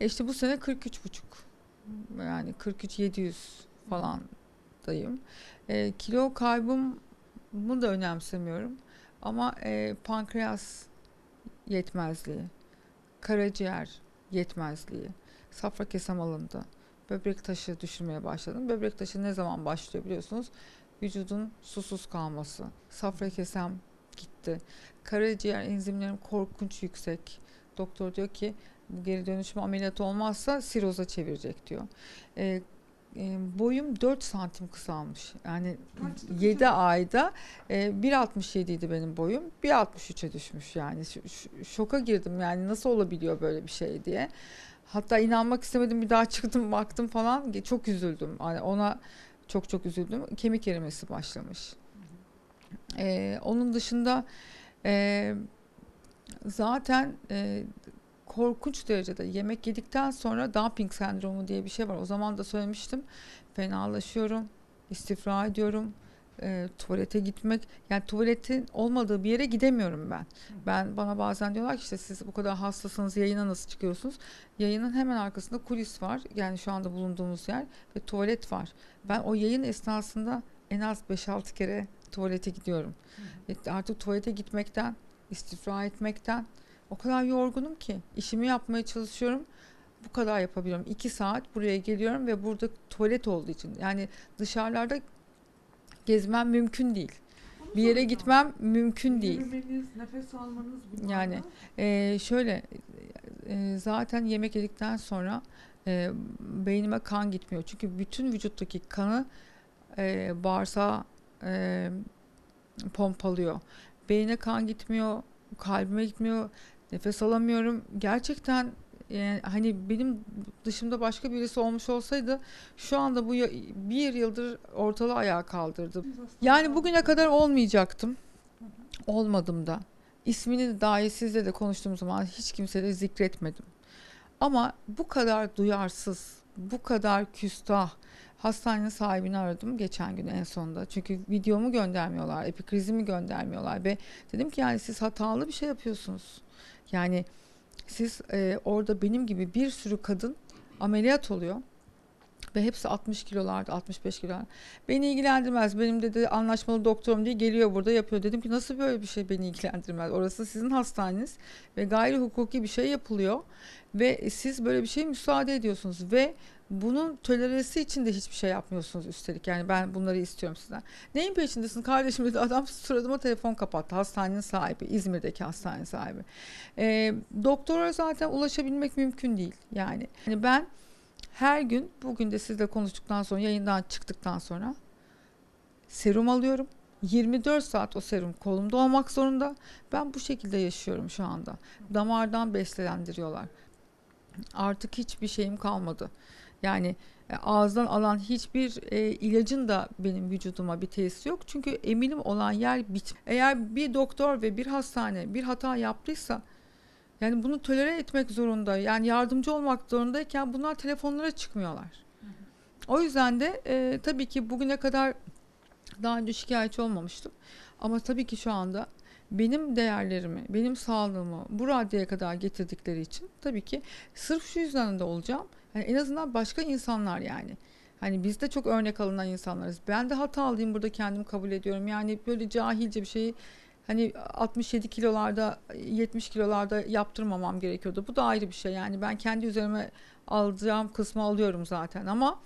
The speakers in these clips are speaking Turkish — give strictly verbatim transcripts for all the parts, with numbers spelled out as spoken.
E işte bu sene kırk üç buçuk. Yani kırk üç yedi yüz falan dayım. E, kilo kaybımı da önemsemiyorum. Ama e, pankreas yetmezliği, karaciğer yetmezliği, safra kesem alındı. Böbrek taşı düşürmeye başladım. Böbrek taşı ne zaman başlıyor biliyorsunuz? Vücudun susuz kalması. Safra kesem gitti. Karaciğer enzimlerim korkunç yüksek. Doktor diyor ki bu geri dönüşüm ameliyatı olmazsa siroza çevirecek diyor. E, e, boyum dört santim kısalmış. Yani yedi ayda e, bir altmış yedi idi benim boyum. bir altmış üçe düşmüş yani. Şoka girdim yani, nasıl olabiliyor böyle bir şey diye. Hatta inanmak istemedim, bir daha çıktım baktım falan. Çok üzüldüm. Yani ona çok çok üzüldüm. Kemik erimesi başlamış. Ee, onun dışında e, zaten e, korkunç derecede yemek yedikten sonra dumping sendromu diye bir şey var. O zaman da söylemiştim. Fenalaşıyorum, istifra ediyorum. E, tuvalete gitmek, yani tuvaletin olmadığı bir yere gidemiyorum ben. Ben bana bazen diyorlar ki işte siz bu kadar hastasınız, yayına nasıl çıkıyorsunuz? Yayının hemen arkasında kulis var. Yani şu anda bulunduğumuz yer ve tuvalet var. Ben o yayın esnasında en az beş altı kere tuvalete gidiyorum. E, artık tuvalete gitmekten, istifra etmekten o kadar yorgunum ki işimi yapmaya çalışıyorum. Bu kadar yapabiliyorum. iki saat buraya geliyorum ve burada tuvalet olduğu için, yani dışarılarda gezmem mümkün değil. Onu bir yere soracağım. Gitmem mümkün değil. Yürümeniz, nefes almanız bunlarla. Yani e, şöyle e, zaten yemek yedikten sonra e, beynime kan gitmiyor. Çünkü bütün vücuttaki kanı e, bağırsağa e, pompalıyor. Beyne kan gitmiyor, kalbime gitmiyor, nefes alamıyorum. Gerçekten yani hani benim dışımda başka birisi olmuş olsaydı şu anda bu bir yıldır ortalığı ayağa kaldırdı. Yani bugüne kadar olmayacaktım. Olmadım da. İsmini dahi sizle de konuştuğum zaman hiç kimseye de zikretmedim. Ama bu kadar duyarsız, bu kadar küstah. Hastanenin sahibini aradım geçen gün en sonunda. Çünkü videomu göndermiyorlar, epikrizimi göndermiyorlar ve dedim ki yani siz hatalı bir şey yapıyorsunuz. Yani siz e, orada benim gibi bir sürü kadın ameliyat oluyor ve hepsi altmış kilolarda, altmış beş kilolarda. Beni ilgilendirmez, benim dedi anlaşmalı doktorum diye geliyor burada yapıyor. Dedim ki nasıl böyle bir şey beni ilgilendirmez, orası sizin hastaneniz ve gayri hukuki bir şey yapılıyor ve siz böyle bir şeye müsaade ediyorsunuz ve bunun toleresi için de hiçbir şey yapmıyorsunuz üstelik. Yani ben bunları istiyorum sizden. Neyin peşindesin kardeşim? Adam suratıma telefon kapattı. Hastanenin sahibi. İzmir'deki hastanenin sahibi. E, doktora zaten ulaşabilmek mümkün değil. Yani. yani ben her gün, bugün de sizle konuştuktan sonra, yayından çıktıktan sonra serum alıyorum. yirmi dört saat o serum kolumda olmak zorunda. Ben bu şekilde yaşıyorum şu anda. Damardan beslendiriyorlar. Artık hiçbir şeyim kalmadı. Yani ağızdan alan hiçbir e, ilacın da benim vücuduma bir tesiri yok. Çünkü eminim olan yer bit. Eğer bir doktor ve bir hastane bir hata yaptıysa yani bunu tolere etmek zorunda. Yani yardımcı olmak zorundayken bunlar telefonlara çıkmıyorlar. Hı hı. O yüzden de e, tabii ki bugüne kadar daha önce şikayetçi olmamıştım. Ama tabii ki şu anda benim değerlerimi, benim sağlığımı bu raddeye kadar getirdikleri için tabii ki sırf şu yüzden de olacağım. Yani en azından başka insanlar yani. Hani biz de çok örnek alınan insanlarız. Ben de hatalıyım burada, kendimi kabul ediyorum. Yani böyle cahilce bir şeyi hani altmış yedi kilolarda, yetmiş kilolarda yaptırmamam gerekiyordu. Bu da ayrı bir şey. Yani ben kendi üzerime alacağım kısmı alıyorum zaten ama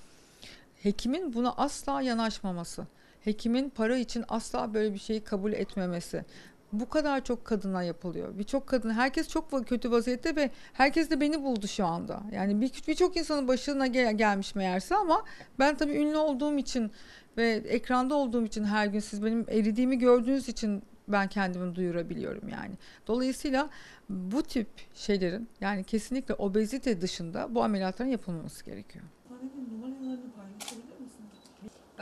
hekimin buna asla yanaşmaması, hekimin para için asla böyle bir şeyi kabul etmemesi. Bu kadar çok kadına yapılıyor. Birçok kadın, herkes çok kötü vaziyette ve herkes de beni buldu şu anda. Yani bir birçok insanın başına gel, gelmiş meğerse ama ben tabii ünlü olduğum için ve ekranda olduğum için her gün siz benim eridiğimi gördüğünüz için ben kendimi duyurabiliyorum yani. Dolayısıyla bu tip şeylerin yani kesinlikle obezite dışında bu ameliyatların yapılmaması gerekiyor.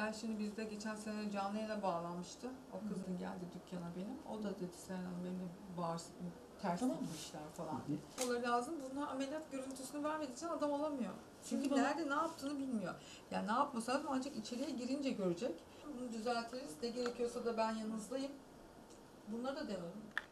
Ben şimdi bizde geçen sene canlı yayına bağlanmıştı. O kızın geldi dükkana benim. O da dedi Seren Hanım benim de bağır, ters tamam. gitmişler falan dedi. Ola lazım. Bunlar ameliyat görüntüsünü vermediği için adam olamıyor. Çünkü Şimdi nerede bana... ne yaptığını bilmiyor. Yani ne yapmasanız ancak içeriye girince görecek. Bunu düzeltiriz. Ne gerekiyorsa da ben yanınızdayım. Bunları da demedim.